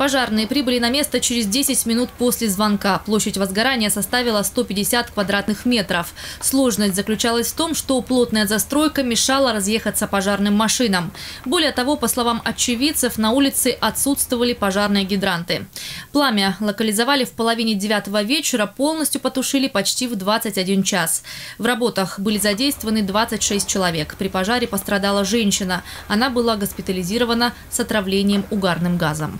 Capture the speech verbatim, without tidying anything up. Пожарные прибыли на место через десять минут после звонка. Площадь возгорания составила сто пятьдесят квадратных метров. Сложность заключалась в том, что плотная застройка мешала разъехаться пожарным машинам. Более того, по словам очевидцев, на улице отсутствовали пожарные гидранты. Пламя локализовали в половине девятого вечера, полностью потушили почти в двадцать один час. В работах были задействованы двадцать шесть человек. При пожаре пострадала женщина. Она была госпитализирована с отравлением угарным газом.